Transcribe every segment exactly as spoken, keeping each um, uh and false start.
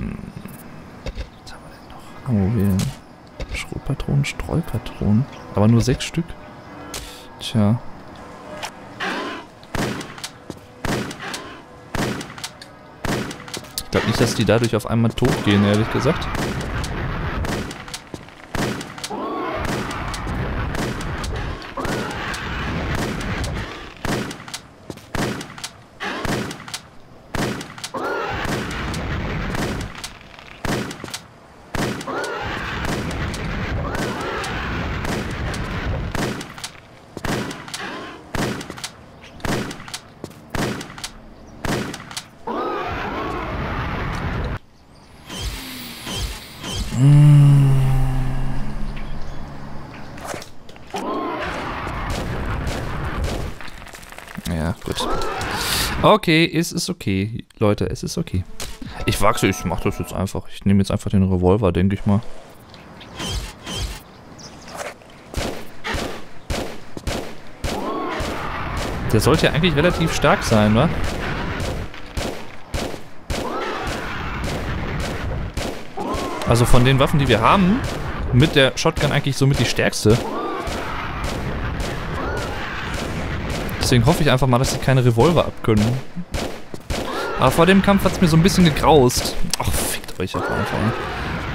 Hm. Was haben wir denn noch? Ammobilien. Schrotpatronen, Streupatronen. Aber nur sechs Stück. Tja. Ich glaube nicht, dass die dadurch auf einmal tot gehen, ehrlich gesagt. Ja, gut. Okay, es ist okay. Leute, es ist okay. Ich wachse, ich mach das jetzt einfach. Ich nehme jetzt einfach den Revolver, denke ich mal. Der sollte ja eigentlich relativ stark sein, wa? Also von den Waffen, die wir haben, mit der Shotgun eigentlich somit die stärkste. Deswegen hoffe ich einfach mal, dass sie keine Revolver abkönnen. Aber vor dem Kampf hat es mir so ein bisschen gegraust. Ach, fickt euch auf jeden Fall.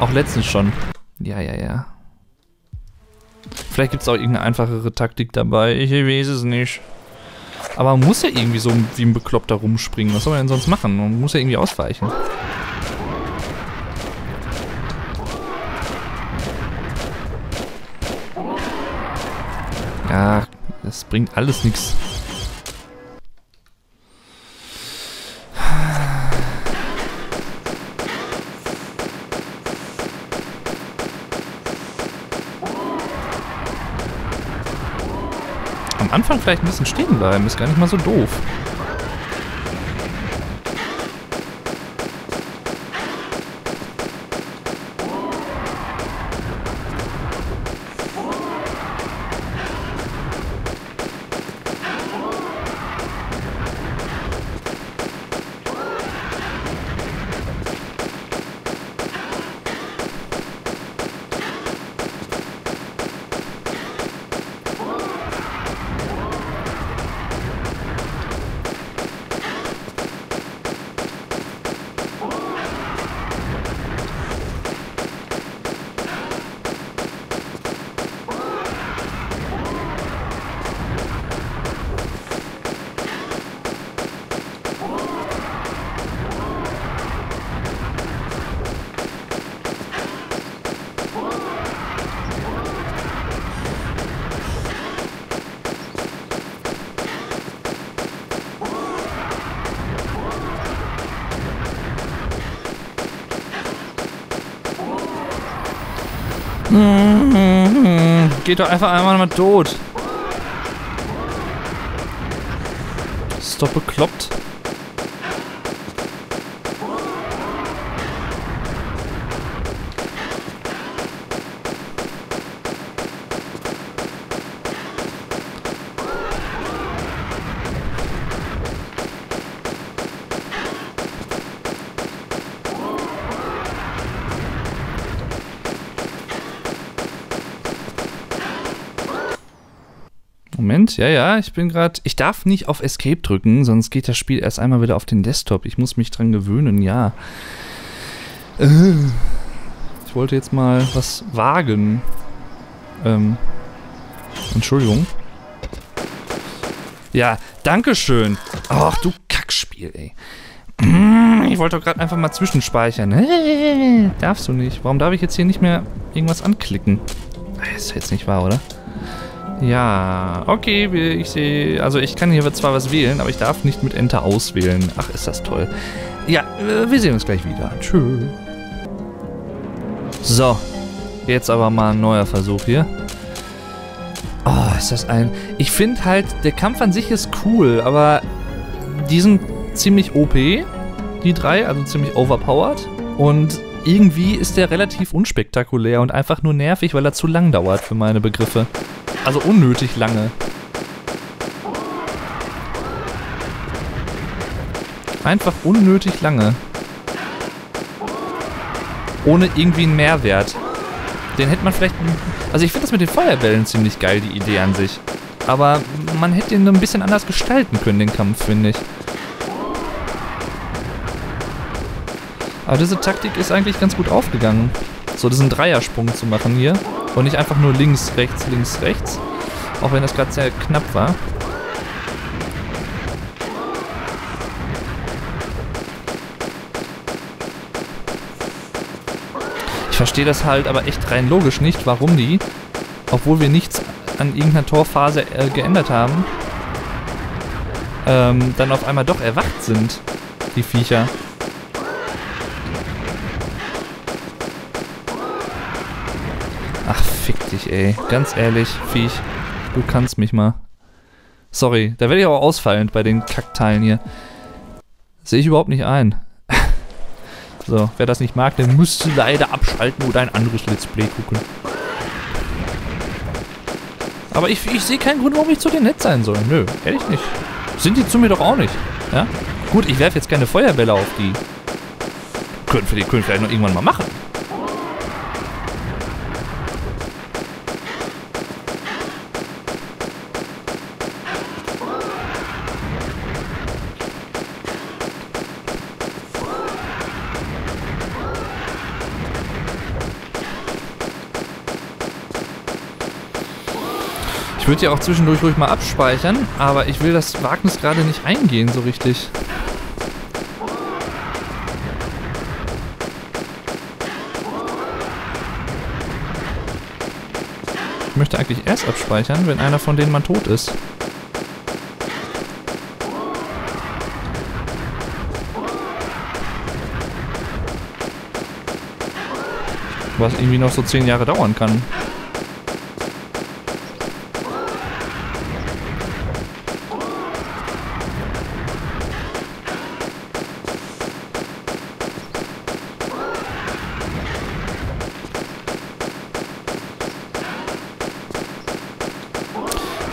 Auch letztens schon. Ja, ja, ja. Vielleicht gibt es auch irgendeine einfachere Taktik dabei. Ich weiß es nicht. Aber man muss ja irgendwie so wie ein Bekloppter rumspringen. Was soll man denn sonst machen? Man muss ja irgendwie ausweichen. Ja, das bringt alles nichts. Am Anfang vielleicht ein bisschen stehen bleiben, ist gar nicht mal so doof. Geht doch einfach einmal mal tot. Das ist doch bekloppt. Moment, ja, ja, ich bin gerade... Ich darf nicht auf Escape drücken, sonst geht das Spiel erst einmal wieder auf den Desktop. Ich muss mich dran gewöhnen, ja. Ich wollte jetzt mal was wagen. Ähm, Entschuldigung. Ja, dankeschön. Ach, du Kackspiel, ey. Ich wollte doch gerade einfach mal zwischenspeichern. Darfst du nicht. Warum darf ich jetzt hier nicht mehr irgendwas anklicken? Das ist jetzt nicht wahr, oder? Ja, okay, ich sehe, also ich kann hier zwar was wählen, aber ich darf nicht mit Enter auswählen. Ach, ist das toll. Ja, wir sehen uns gleich wieder. Tschö. So, jetzt aber mal ein neuer Versuch hier. Oh, ist das ein... Ich finde halt, der Kampf an sich ist cool, aber die sind ziemlich O P, die drei, also ziemlich overpowered. Und irgendwie ist der relativ unspektakulär und einfach nur nervig, weil er zu lang dauert für meine Begriffe. Also unnötig lange. Einfach unnötig lange. ohne irgendwie einen Mehrwert. Den hätte man vielleicht... Also ich finde das mit den Feuerbällen ziemlich geil, die Idee an sich. Aber man hätte ihn nur ein bisschen anders gestalten können, den Kampf, finde ich. Aber diese Taktik ist eigentlich ganz gut aufgegangen. So diesen Dreiersprung zu machen hier. Und nicht einfach nur links, rechts, links, rechts. Auch wenn das gerade sehr knapp war. Ich verstehe das halt aber echt rein logisch nicht, warum die, obwohl wir nichts an irgendeiner Torphase äh, geändert haben, ähm, dann auf einmal doch erwacht sind, die Viecher. Ach, fick dich, ey. Ganz ehrlich, Viech, du kannst mich mal. Sorry, da werde ich aber ausfallend bei den Kackteilen hier. Sehe ich überhaupt nicht ein. So, wer das nicht mag, der müsste leider abschalten oder ein anderes Let's Play gucken. Aber ich, ich sehe keinen Grund, warum ich zu dir nett sein soll. Nö, ehrlich nicht. Sind die zu mir doch auch nicht. Ja? Gut, ich werfe jetzt keine Feuerbälle auf die. Können wir die können vielleicht noch irgendwann mal machen. Ich würde ja auch zwischendurch ruhig mal abspeichern, aber ich will das Wagnis gerade nicht eingehen so richtig. Ich möchte eigentlich erst abspeichern, wenn einer von denen mal tot ist. Was irgendwie noch so zehn Jahre dauern kann.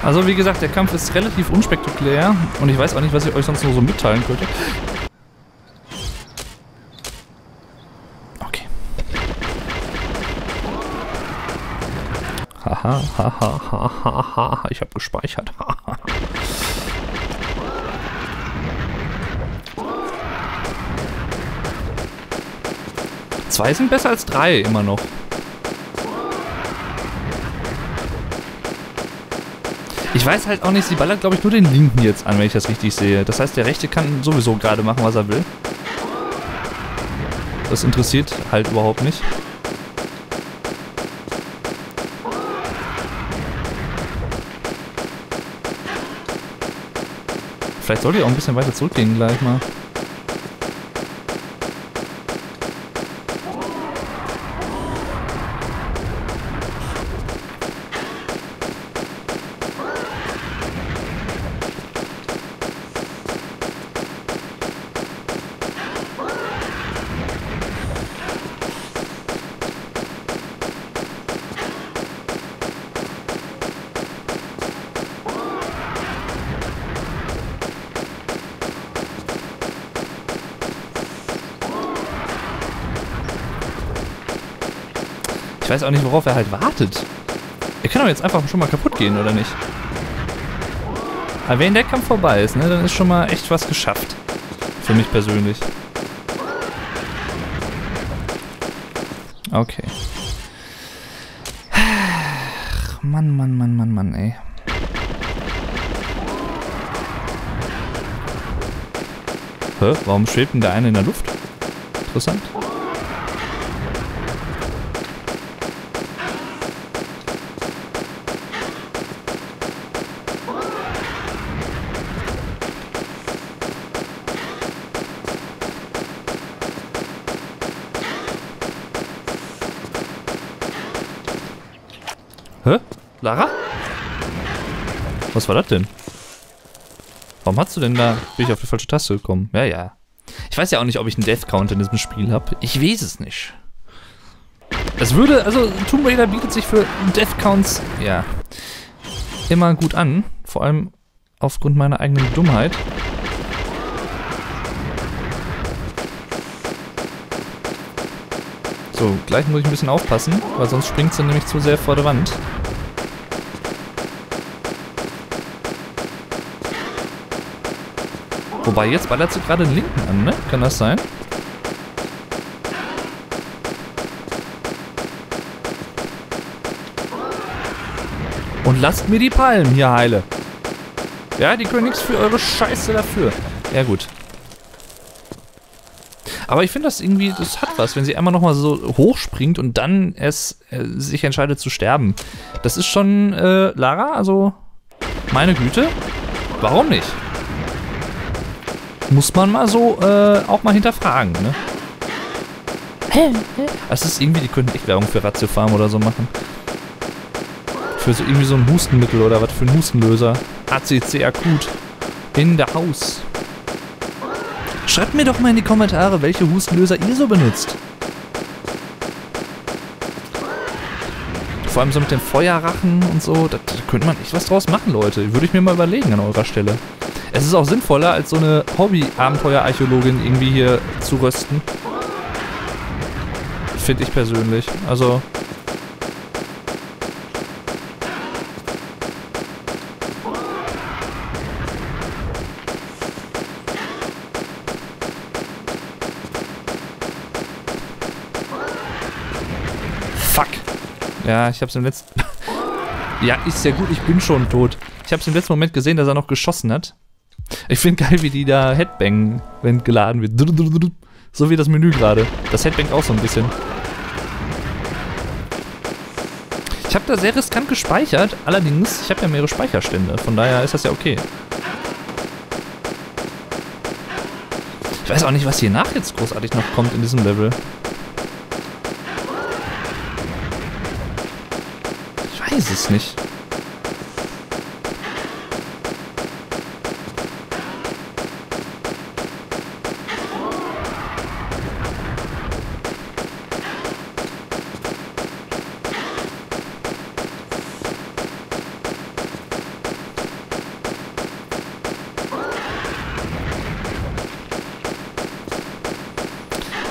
Also wie gesagt, der Kampf ist relativ unspektakulär und ich weiß auch nicht, was ich euch sonst nur so mitteilen könnte. Okay. Haha, haha, haha, haha, ich habe gespeichert. Zwei sind besser als drei immer noch. Ich weiß halt auch nicht, sie ballert glaube ich nur den linken jetzt an, wenn ich das richtig sehe. Das heißt, der rechte kann sowieso gerade machen, was er will. Das interessiert halt überhaupt nicht. Vielleicht sollte ich auch ein bisschen weiter zurückgehen gleich mal. Ich weiß auch nicht, worauf er halt wartet. Er kann doch jetzt einfach schon mal kaputt gehen, oder nicht? Aber wenn der Kampf vorbei ist, ne, dann ist schon mal echt was geschafft. Für mich persönlich. Okay. Ach, Mann, Mann, Mann, Mann, Mann, ey. Hä? Warum schwebt denn der eine in der Luft? Interessant. Lara? Was war das denn? Warum hast du denn da... Bin ich auf die falsche Taste gekommen? Ja, ja. Ich weiß ja auch nicht, ob ich einen Death Count in diesem Spiel habe. Ich weiß es nicht. Es würde... Also, Tomb Raider bietet sich für Death Counts... Ja. Immer gut an. Vor allem aufgrund meiner eigenen Dummheit. So, gleich muss ich ein bisschen aufpassen, weil sonst springt sie nämlich zu sehr vor der Wand. Wobei, jetzt ballert sie gerade den linken an, ne? Kann das sein? Und lasst mir die Palmen hier heile. Ja, die können nichts für eure Scheiße dafür. Ja, gut. Aber ich finde das irgendwie, das hat was, wenn sie einmal nochmal so hochspringt und dann es äh, sich entscheidet zu sterben. Das ist schon, äh, Lara, also, meine Güte, warum nicht? Muss man mal so, äh, auch mal hinterfragen, ne? Es ist irgendwie, die könnten echt Werbung für Ratiofarm oder so machen. Für so irgendwie so ein Hustenmittel oder was für ein Hustenlöser. A C C akut. In der Haus. Schreibt mir doch mal in die Kommentare, welche Hustenlöser ihr so benutzt. Vor allem so mit dem Feuerrachen und so. Da, da könnte man echt was draus machen, Leute. Würde ich mir mal überlegen an eurer Stelle. Es ist auch sinnvoller, als so eine Hobby-Abenteuerarchäologin irgendwie hier zu rösten. Finde ich persönlich. Also... Ja, ich hab's im letzten... Ja, ist ja gut, ich bin schon tot. Ich hab's im letzten Moment gesehen, dass er noch geschossen hat. Ich find geil, wie die da Headbang, wenn geladen wird. So wie das Menü gerade. Das Headbang auch so ein bisschen. Ich hab da sehr riskant gespeichert. Allerdings, ich habe ja mehrere Speicherstände. Von daher ist das ja okay. Ich weiß auch nicht, was hier nach jetzt großartig noch kommt in diesem Level. Weiß es nicht.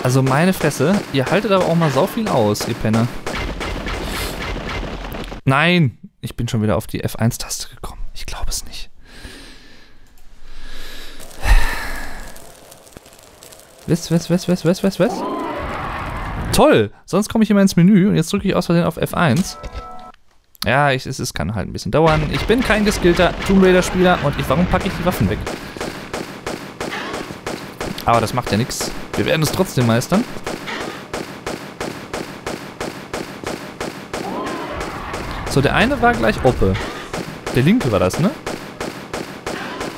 Also meine Fresse, ihr haltet aber auch mal sau viel aus, ihr Penner. Nein! Ich bin schon wieder auf die F eins-Taste gekommen. Ich glaube es nicht. Was, was, was, was, was, was, was? Toll! Sonst komme ich immer ins Menü und jetzt drücke ich aus Versehen auf F eins. Ja, ich, es, es kann halt ein bisschen dauern. Ich bin kein geskillter Tomb Raider-Spieler und ich, warum packe ich die Waffen weg? Aber das macht ja nichts. Wir werden es trotzdem meistern. So, der eine war gleich Oppe. Der linke war das, ne?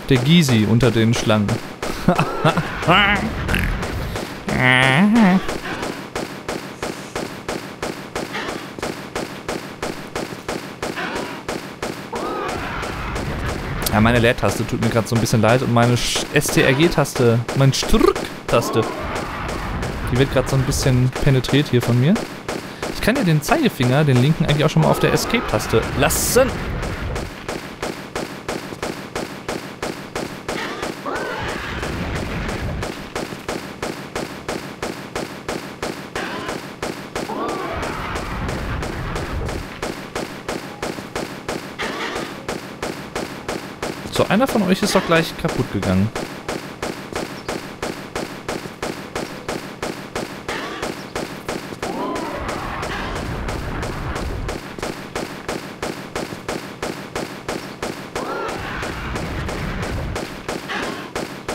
Der Gysi unter den Schlangen. Ja, meine Leertaste tut mir gerade so ein bisschen leid und meine S T R G-Taste, meine Strrk-Taste, die wird gerade so ein bisschen penetriert hier von mir. Ich kann ja den Zeigefinger, den linken, eigentlich auch schon mal auf der Escape-Taste lassen. So, einer von euch ist doch gleich kaputt gegangen.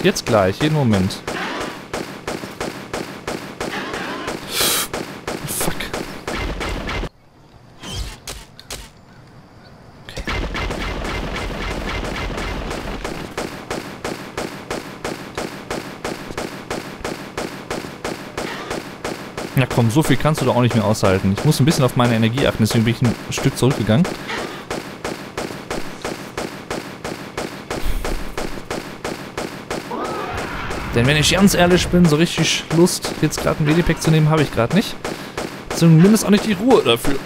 Jetzt gleich, jeden Moment. Fuck. Okay. Na komm, so viel kannst du doch auch nicht mehr aushalten. Ich muss ein bisschen auf meine Energie achten, deswegen bin ich ein Stück zurückgegangen. Denn wenn ich ganz ehrlich bin, so richtig Lust, jetzt gerade ein Medipack zu nehmen, habe ich gerade nicht. Zumindest auch nicht die Ruhe dafür.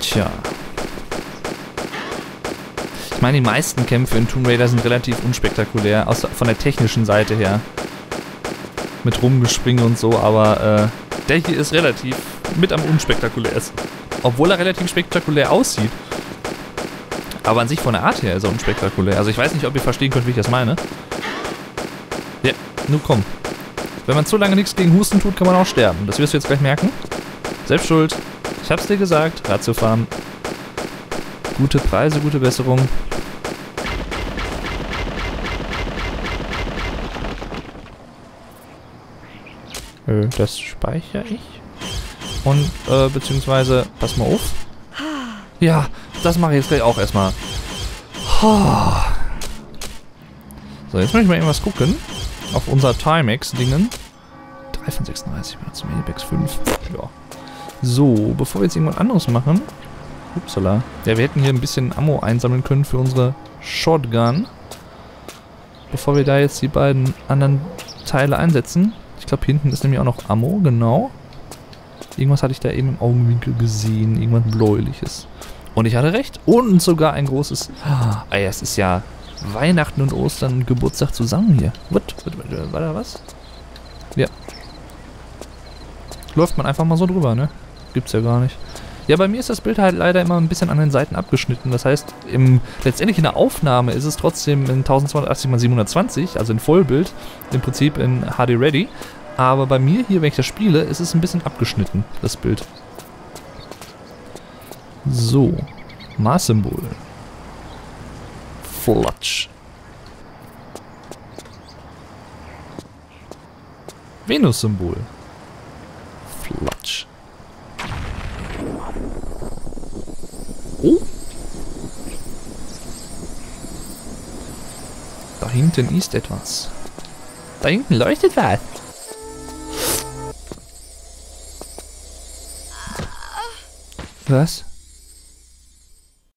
Tja. Ich Ich meine, die meisten Kämpfe in Tomb Raider sind relativ unspektakulär, aus, von der technischen Seite her. Mit Rumgespringen und so, aber äh, der hier ist relativ mit am unspektakulärsten. Obwohl er relativ spektakulär aussieht. Aber an sich von der Art her ist er unspektakulär. Also ich weiß nicht, ob ihr verstehen könnt, wie ich das meine. Ja, nun komm. Wenn man zu lange nichts gegen Husten tut, kann man auch sterben. Das wirst du jetzt gleich merken. Selbst schuld. Ich hab's dir gesagt. Ratiofarm. Gute Preise, gute Besserung. Äh, das speichere ich. Und, äh, beziehungsweise, pass mal auf. Ja, das mache ich jetzt gleich auch erstmal. So, jetzt möchte ich mal irgendwas gucken. Auf unser Timex-Dingen. drei von sechsunddreißig, benutzen wir Apex fünf. Ja. So, bevor wir jetzt irgendwas anderes machen. Upsala. Ja, wir hätten hier ein bisschen Ammo einsammeln können für unsere Shotgun. Bevor wir da jetzt die beiden anderen Teile einsetzen. Ich glaube, hinten ist nämlich auch noch Ammo, genau. Irgendwas hatte ich da eben im Augenwinkel gesehen. Irgendwas Bläuliches. Und ich hatte recht. Und sogar ein großes... Ah, es ist ja... Weihnachten und Ostern und Geburtstag zusammen hier. What? War da was? Ja. Läuft man einfach mal so drüber, ne? Gibt's ja gar nicht. Ja, bei mir ist das Bild halt leider immer ein bisschen an den Seiten abgeschnitten. Das heißt, im, letztendlich in der Aufnahme ist es trotzdem in eintausendzweihundertachtzig mal siebenhundertzwanzig, also in Vollbild, im Prinzip in H D Ready. Aber bei mir hier, wenn ich das spiele, ist es ein bisschen abgeschnitten, das Bild. So. Maßsymbol. Flutsch. Venus-Symbol. Flutsch. Oh. Da hinten ist etwas. Da hinten leuchtet was. Was?